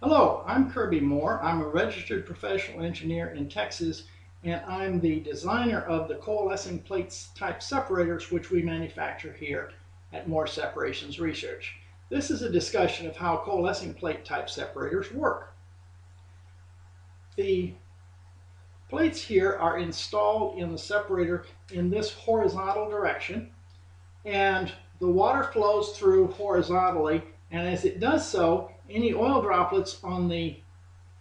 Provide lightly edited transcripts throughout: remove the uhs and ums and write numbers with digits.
Hello, I'm Kirby Mohr. I'm a registered professional engineer in Texas, and I'm the designer of the coalescing plates type separators which we manufacture here at Mohr Separations Research. This is a discussion of how coalescing plate type separators work. The plates here are installed in the separator in this horizontal direction, and the water flows through horizontally, and as it does so, any oil droplets on the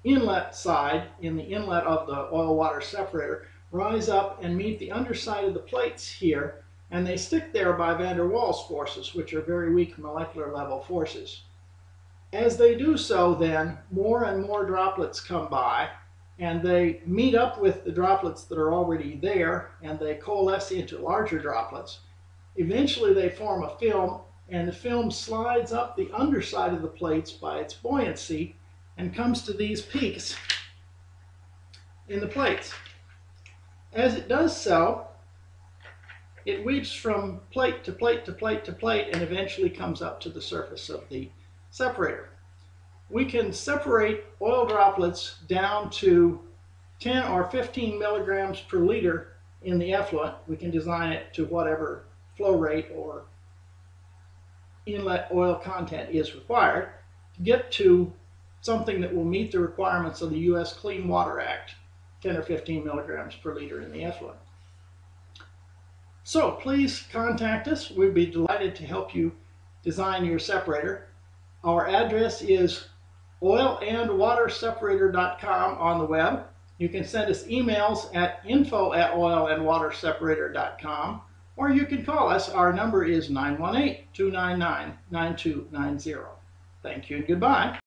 inlet side, in the inlet of the oil-water separator, rise up and meet the underside of the plates here, and they stick there by van der Waals forces, which are very weak molecular level forces. As they do so, then, more and more droplets come by, and they meet up with the droplets that are already there, and they coalesce into larger droplets. Eventually they form a film, and the film slides up the underside of the plates by its buoyancy and comes to these peaks in the plates. As it does so, it weaves from plate to plate to plate to plate and eventually comes up to the surface of the separator. We can separate oil droplets down to 10 or 15 milligrams per liter in the effluent. We can design it to whatever flow rate or inlet oil content is required to get to something that will meet the requirements of the US Clean Water Act, 10 or 15 milligrams per liter in the effluent. So please contact us. We'd be delighted to help you design your separator. Our address is oilandwaterseparator.com on the web. You can send us emails at info@oilandwaterseparator.com, or you can call us. Our number is 918-299-9290. Thank you and goodbye.